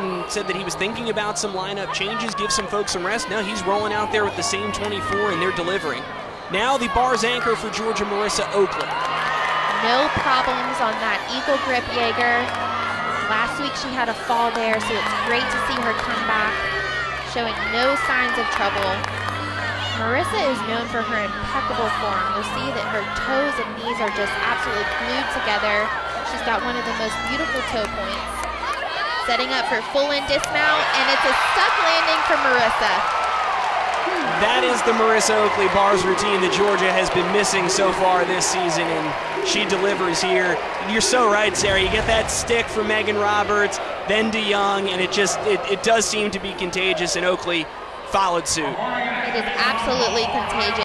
And said that he was thinking about some lineup changes, give some folks some rest. Now he's rolling out there with the same 24, and they're delivering. Now the bar's anchor for Georgia, Marissa Oakley. No problems on that eagle grip, Jaeger. Last week she had a fall there, so it's great to see her come back, showing no signs of trouble. Marissa is known for her impeccable form. You'll see that her toes and knees are just absolutely glued together. She's got one of the most beautiful toe points. Setting up for full-in dismount, and it's a stuck landing for Marissa. That is the Marissa Oakley bars routine that Georgia has been missing so far this season, and she delivers here. You're so right, Sarah. You get that stick from Megan Roberts, then DeYoung, and it does seem to be contagious, and Oakley followed suit. It is absolutely contagious.